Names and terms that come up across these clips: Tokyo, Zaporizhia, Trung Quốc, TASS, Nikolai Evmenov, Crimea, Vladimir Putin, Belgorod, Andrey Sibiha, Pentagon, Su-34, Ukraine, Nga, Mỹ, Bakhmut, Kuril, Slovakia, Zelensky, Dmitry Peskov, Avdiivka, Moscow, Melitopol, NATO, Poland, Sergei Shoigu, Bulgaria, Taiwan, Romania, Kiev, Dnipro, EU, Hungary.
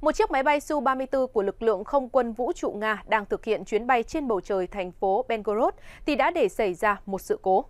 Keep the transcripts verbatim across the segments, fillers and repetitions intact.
Một chiếc máy bay Su ba mươi tư của lực lượng không quân vũ trụ Nga đang thực hiện chuyến bay trên bầu trời thành phố Belgorod thì đã để xảy ra một sự cố.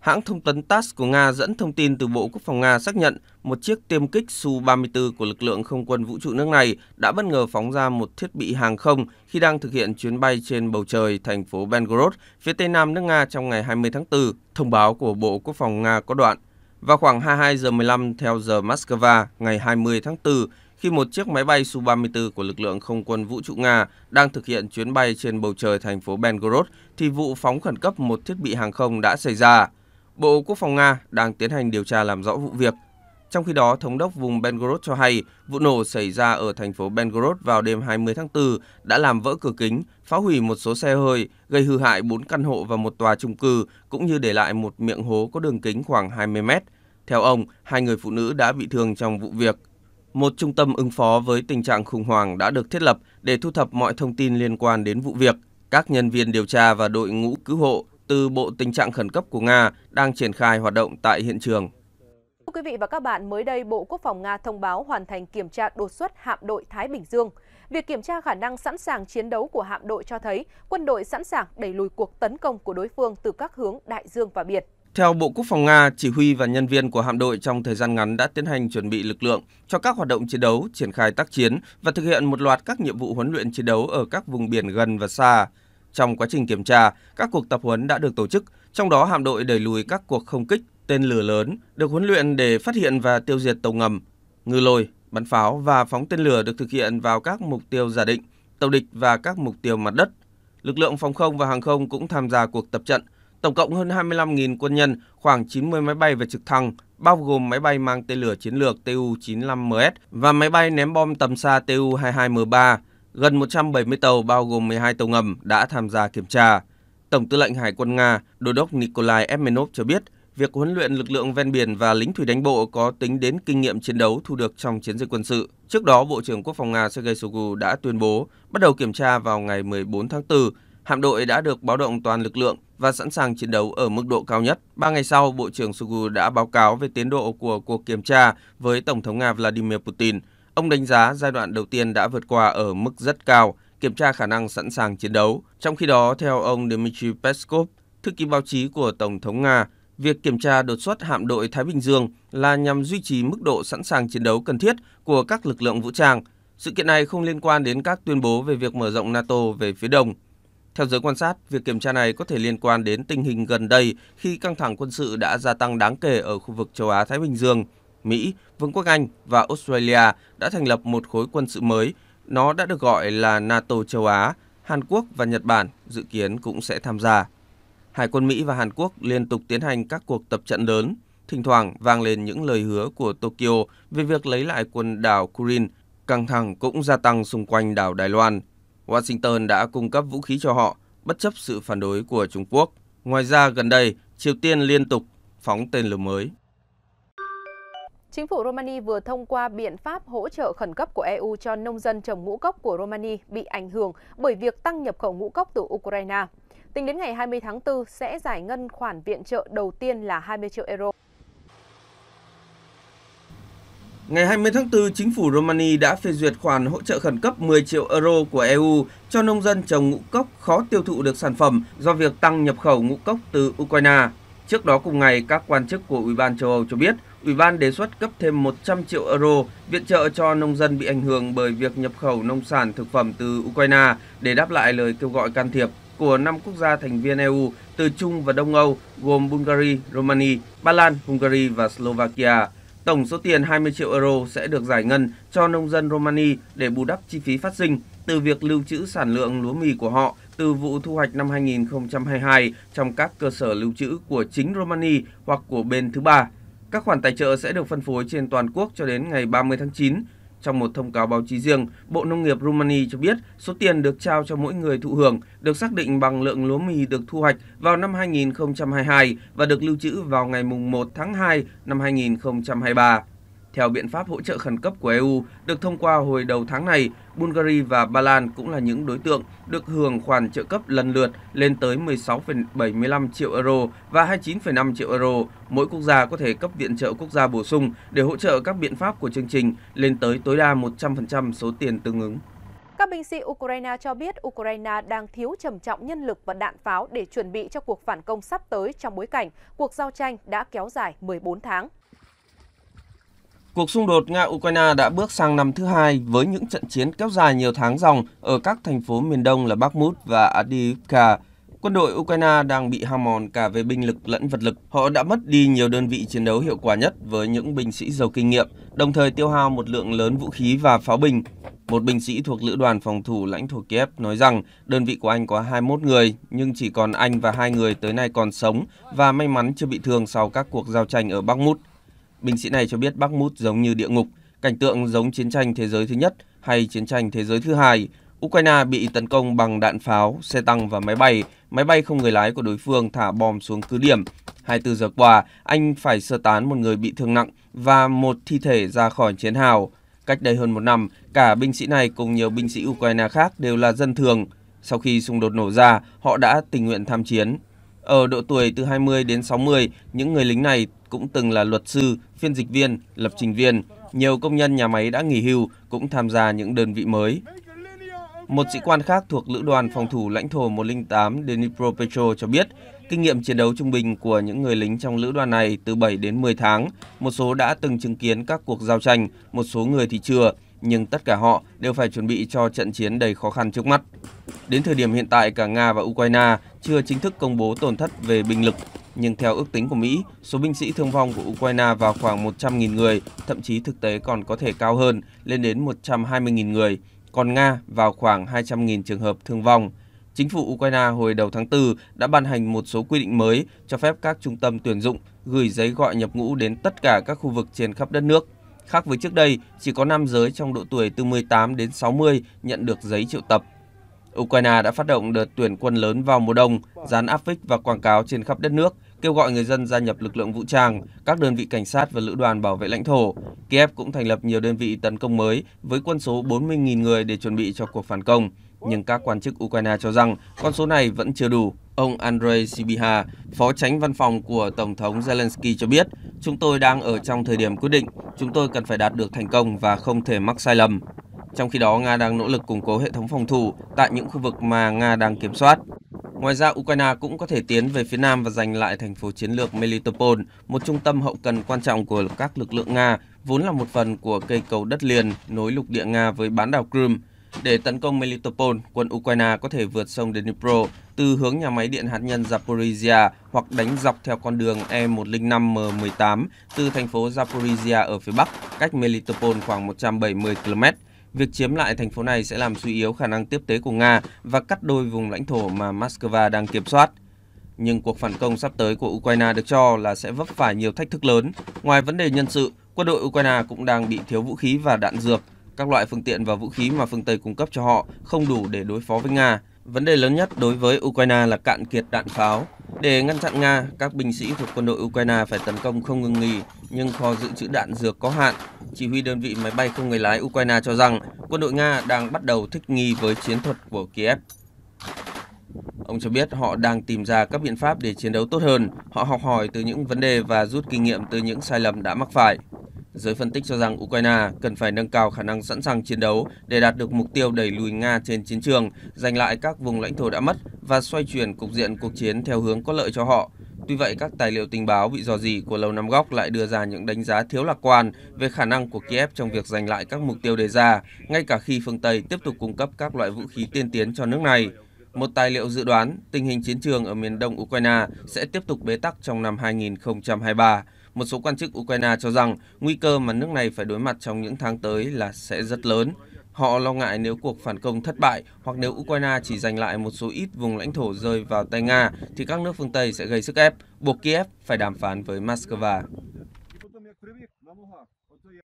Hãng thông tấn tát của Nga dẫn thông tin từ Bộ Quốc phòng Nga xác nhận một chiếc tiêm kích Su ba mươi tư của lực lượng không quân vũ trụ nước này đã bất ngờ phóng ra một thiết bị hàng không khi đang thực hiện chuyến bay trên bầu trời thành phố Belgorod, phía tây nam nước Nga trong ngày hai mươi tháng tư, thông báo của Bộ Quốc phòng Nga có đoạn. Vào khoảng hai mươi hai giờ mười lăm theo giờ Moscow ngày hai mươi tháng tư, khi một chiếc máy bay Su ba mươi tư của lực lượng không quân vũ trụ Nga đang thực hiện chuyến bay trên bầu trời thành phố Belgorod, thì vụ phóng khẩn cấp một thiết bị hàng không đã xảy ra. Bộ Quốc phòng Nga đang tiến hành điều tra làm rõ vụ việc. Trong khi đó, thống đốc vùng Belgorod cho hay vụ nổ xảy ra ở thành phố Belgorod vào đêm hai mươi tháng tư đã làm vỡ cửa kính, phá hủy một số xe hơi, gây hư hại bốn căn hộ và một tòa chung cư, cũng như để lại một miệng hố có đường kính khoảng hai mươi mét. Theo ông, hai người phụ nữ đã bị thương trong vụ việc. Một trung tâm ứng phó với tình trạng khủng hoảng đã được thiết lập để thu thập mọi thông tin liên quan đến vụ việc. Các nhân viên điều tra và đội ngũ cứu hộ từ Bộ Tình trạng Khẩn cấp của Nga đang triển khai hoạt động tại hiện trường. Thưa quý vị và các bạn, mới đây Bộ Quốc phòng Nga thông báo hoàn thành kiểm tra đột xuất hạm đội Thái Bình Dương. Việc kiểm tra khả năng sẵn sàng chiến đấu của hạm đội cho thấy quân đội sẵn sàng đẩy lùi cuộc tấn công của đối phương từ các hướng đại dương và biển. Theo Bộ Quốc phòng Nga, chỉ huy và nhân viên của hạm đội trong thời gian ngắn đã tiến hành chuẩn bị lực lượng cho các hoạt động chiến đấu, triển khai tác chiến và thực hiện một loạt các nhiệm vụ huấn luyện chiến đấu ở các vùng biển gần và xa. Trong quá trình kiểm tra, các cuộc tập huấn đã được tổ chức, trong đó hạm đội đẩy lùi các cuộc không kích, tên lửa lớn, được huấn luyện để phát hiện và tiêu diệt tàu ngầm, ngư lôi, bắn pháo và phóng tên lửa được thực hiện vào các mục tiêu giả định, tàu địch và các mục tiêu mặt đất. Lực lượng phòng không và hàng không cũng tham gia cuộc tập trận. Tổng cộng hơn hai mươi lăm nghìn quân nhân, khoảng chín mươi máy bay và trực thăng, bao gồm máy bay mang tên lửa chiến lược T U chín mươi lăm M S và máy bay ném bom tầm xa T U hai mươi hai M ba. Gần một trăm bảy mươi tàu bao gồm mười hai tàu ngầm đã tham gia kiểm tra. Tổng tư lệnh Hải quân Nga, Đô đốc Nikolai Evmenov cho biết, việc huấn luyện lực lượng ven biển và lính thủy đánh bộ có tính đến kinh nghiệm chiến đấu thu được trong chiến dịch quân sự. Trước đó, Bộ trưởng Quốc phòng Nga Sergei Shoigu đã tuyên bố bắt đầu kiểm tra vào ngày mười bốn tháng tư. Hạm đội đã được báo động toàn lực lượng và sẵn sàng chiến đấu ở mức độ cao nhất. Ba ngày sau, Bộ trưởng Shoigu đã báo cáo về tiến độ của cuộc kiểm tra với Tổng thống Nga Vladimir Putin. Ông đánh giá giai đoạn đầu tiên đã vượt qua ở mức rất cao, kiểm tra khả năng sẵn sàng chiến đấu. Trong khi đó, theo ông Dmitry Peskov, thư ký báo chí của Tổng thống Nga, việc kiểm tra đột xuất hạm đội Thái Bình Dương là nhằm duy trì mức độ sẵn sàng chiến đấu cần thiết của các lực lượng vũ trang. Sự kiện này không liên quan đến các tuyên bố về việc mở rộng NATO về phía đông. Theo giới quan sát, việc kiểm tra này có thể liên quan đến tình hình gần đây khi căng thẳng quân sự đã gia tăng đáng kể ở khu vực châu Á-Thái Bình Dương. Mỹ, Vương quốc Anh và Australia đã thành lập một khối quân sự mới. Nó đã được gọi là NATO châu Á. Hàn Quốc và Nhật Bản dự kiến cũng sẽ tham gia. Hải quân Mỹ và Hàn Quốc liên tục tiến hành các cuộc tập trận lớn. Thỉnh thoảng vang lên những lời hứa của Tokyo về việc lấy lại quần đảo Kuril. Căng thẳng cũng gia tăng xung quanh đảo Đài Loan. Washington đã cung cấp vũ khí cho họ, bất chấp sự phản đối của Trung Quốc. Ngoài ra, gần đây, Triều Tiên liên tục phóng tên lửa mới. Chính phủ Romania vừa thông qua biện pháp hỗ trợ khẩn cấp của E U cho nông dân trồng ngũ cốc của Romania bị ảnh hưởng bởi việc tăng nhập khẩu ngũ cốc từ Ukraine. Tính đến ngày hai mươi tháng tư sẽ giải ngân khoản viện trợ đầu tiên là hai mươi triệu euro. Ngày hai mươi tháng tư, chính phủ Romania đã phê duyệt khoản hỗ trợ khẩn cấp mười triệu euro của E U cho nông dân trồng ngũ cốc khó tiêu thụ được sản phẩm do việc tăng nhập khẩu ngũ cốc từ Ukraine. Trước đó cùng ngày, các quan chức của Ủy ban châu Âu cho biết, Ủy ban đề xuất cấp thêm một trăm triệu euro viện trợ cho nông dân bị ảnh hưởng bởi việc nhập khẩu nông sản thực phẩm từ Ukraine để đáp lại lời kêu gọi can thiệp của năm quốc gia thành viên E U từ Trung và Đông Âu gồm Bulgaria, Romania, Ba Lan, Hungary và Slovakia. Tổng số tiền hai mươi triệu euro sẽ được giải ngân cho nông dân Romania để bù đắp chi phí phát sinh từ việc lưu trữ sản lượng lúa mì của họ từ vụ thu hoạch năm hai nghìn không trăm hai mươi hai trong các cơ sở lưu trữ của chính Romania hoặc của bên thứ ba. Các khoản tài trợ sẽ được phân phối trên toàn quốc cho đến ngày ba mươi tháng chín. Trong một thông cáo báo chí riêng, Bộ Nông nghiệp Romania cho biết số tiền được trao cho mỗi người thụ hưởng được xác định bằng lượng lúa mì được thu hoạch vào năm hai nghìn không trăm hai mươi hai và được lưu trữ vào ngày một tháng hai năm hai nghìn không trăm hai mươi ba. theo biện pháp hỗ trợ khẩn cấp của e u được thông qua hồi đầu tháng này, Bulgaria và Ba Lan cũng là những đối tượng được hưởng khoản trợ cấp lần lượt lên tới mười sáu phẩy bảy mươi lăm triệu euro và hai mươi chín phẩy năm triệu euro. Mỗi quốc gia có thể cấp viện trợ quốc gia bổ sung để hỗ trợ các biện pháp của chương trình lên tới tối đa một trăm phần trăm số tiền tương ứng. Các binh sĩ Ukraine cho biết Ukraine đang thiếu trầm trọng nhân lực và đạn pháo để chuẩn bị cho cuộc phản công sắp tới trong bối cảnh cuộc giao tranh đã kéo dài mười bốn tháng. Cuộc xung đột Nga-Ukraine đã bước sang năm thứ hai với những trận chiến kéo dài nhiều tháng ròng ở các thành phố miền đông là Bakhmut và Avdiivka. Quân đội Ukraine đang bị hao mòn cả về binh lực lẫn vật lực. Họ đã mất đi nhiều đơn vị chiến đấu hiệu quả nhất với những binh sĩ giàu kinh nghiệm, đồng thời tiêu hao một lượng lớn vũ khí và pháo binh. Một binh sĩ thuộc Lữ đoàn Phòng thủ lãnh thổ Kiev nói rằng đơn vị của anh có hai mươi mốt người, nhưng chỉ còn anh và hai người tới nay còn sống và may mắn chưa bị thương sau các cuộc giao tranh ở Bakhmut. Binh sĩ này cho biết Bakhmut giống như địa ngục, cảnh tượng giống chiến tranh thế giới thứ nhất hay chiến tranh thế giới thứ hai. Ukraine bị tấn công bằng đạn pháo, xe tăng và máy bay. Máy bay không người lái của đối phương thả bom xuống cứ điểm. hai mươi tư giờ qua, anh phải sơ tán một người bị thương nặng và một thi thể ra khỏi chiến hào. Cách đây hơn một năm, cả binh sĩ này cùng nhiều binh sĩ Ukraine khác đều là dân thường. Sau khi xung đột nổ ra, họ đã tình nguyện tham chiến. Ở độ tuổi từ hai mươi đến sáu mươi, những người lính này cũng từng là luật sư, phiên dịch viên, lập trình viên. Nhiều công nhân nhà máy đã nghỉ hưu cũng tham gia những đơn vị mới. Một sĩ quan khác thuộc Lữ đoàn Phòng thủ lãnh thổ một không tám Dnipro cho biết, kinh nghiệm chiến đấu trung bình của những người lính trong lữ đoàn này từ bảy đến mười tháng. Một số đã từng chứng kiến các cuộc giao tranh, một số người thì chưa, nhưng tất cả họ đều phải chuẩn bị cho trận chiến đầy khó khăn trước mắt. Đến thời điểm hiện tại, cả Nga và Ukraine chưa chính thức công bố tổn thất về binh lực. Nhưng theo ước tính của Mỹ, số binh sĩ thương vong của Ukraine vào khoảng một trăm nghìn người, thậm chí thực tế còn có thể cao hơn, lên đến một trăm hai mươi nghìn người. Còn Nga vào khoảng hai trăm nghìn trường hợp thương vong. Chính phủ Ukraine hồi đầu tháng tư đã ban hành một số quy định mới cho phép các trung tâm tuyển dụng gửi giấy gọi nhập ngũ đến tất cả các khu vực trên khắp đất nước. Khác với trước đây, chỉ có nam giới trong độ tuổi từ mười tám đến sáu mươi nhận được giấy triệu tập. Ukraine đã phát động đợt tuyển quân lớn vào mùa đông, dán áp phích và quảng cáo trên khắp đất nước, kêu gọi người dân gia nhập lực lượng vũ trang, các đơn vị cảnh sát và lữ đoàn bảo vệ lãnh thổ. Kiev cũng thành lập nhiều đơn vị tấn công mới với quân số bốn mươi nghìn người để chuẩn bị cho cuộc phản công. Nhưng các quan chức Ukraine cho rằng con số này vẫn chưa đủ. Ông Andrey Sibiha, phó chánh văn phòng của Tổng thống Zelensky cho biết, chúng tôi đang ở trong thời điểm quyết định, chúng tôi cần phải đạt được thành công và không thể mắc sai lầm. Trong khi đó, Nga đang nỗ lực củng cố hệ thống phòng thủ tại những khu vực mà Nga đang kiểm soát. Ngoài ra, Ukraine cũng có thể tiến về phía nam và giành lại thành phố chiến lược Melitopol, một trung tâm hậu cần quan trọng của các lực lượng Nga, vốn là một phần của cây cầu đất liền nối lục địa Nga với bán đảo Crimea. Để tấn công Melitopol, quân Ukraine có thể vượt sông Dnipro từ hướng nhà máy điện hạt nhân Zaporizhia hoặc đánh dọc theo con đường E một không năm M mười tám từ thành phố Zaporizhia ở phía bắc, cách Melitopol khoảng một trăm bảy mươi ki lô mét. Việc chiếm lại thành phố này sẽ làm suy yếu khả năng tiếp tế của Nga và cắt đôi vùng lãnh thổ mà Moscow đang kiểm soát. Nhưng cuộc phản công sắp tới của Ukraine được cho là sẽ vấp phải nhiều thách thức lớn. Ngoài vấn đề nhân sự, quân đội Ukraine cũng đang bị thiếu vũ khí và đạn dược. Các loại phương tiện và vũ khí mà phương Tây cung cấp cho họ không đủ để đối phó với Nga. Vấn đề lớn nhất đối với Ukraine là cạn kiệt đạn pháo. Để ngăn chặn Nga, các binh sĩ thuộc quân đội Ukraine phải tấn công không ngừng nghỉ, nhưng kho dự trữ đạn dược có hạn. Chỉ huy đơn vị máy bay không người lái Ukraine cho rằng quân đội Nga đang bắt đầu thích nghi với chiến thuật của Kiev. Ông cho biết họ đang tìm ra các biện pháp để chiến đấu tốt hơn, họ học hỏi từ những vấn đề và rút kinh nghiệm từ những sai lầm đã mắc phải. Giới phân tích cho rằng Ukraine cần phải nâng cao khả năng sẵn sàng chiến đấu để đạt được mục tiêu đẩy lùi Nga trên chiến trường, giành lại các vùng lãnh thổ đã mất và xoay chuyển cục diện cuộc chiến theo hướng có lợi cho họ. Tuy vậy, các tài liệu tình báo bị rò rỉ của Lầu Năm Góc lại đưa ra những đánh giá thiếu lạc quan về khả năng của Kiev trong việc giành lại các mục tiêu đề ra, ngay cả khi phương Tây tiếp tục cung cấp các loại vũ khí tiên tiến cho nước này. Một tài liệu dự đoán tình hình chiến trường ở miền đông Ukraine sẽ tiếp tục bế tắc trong năm hai nghìn không trăm hai mươi ba. Một số quan chức Ukraine cho rằng nguy cơ mà nước này phải đối mặt trong những tháng tới là sẽ rất lớn. Họ lo ngại nếu cuộc phản công thất bại hoặc nếu Ukraine chỉ giành lại một số ít vùng lãnh thổ rơi vào tay Nga thì các nước phương Tây sẽ gây sức ép, buộc Kiev phải đàm phán với Moscow.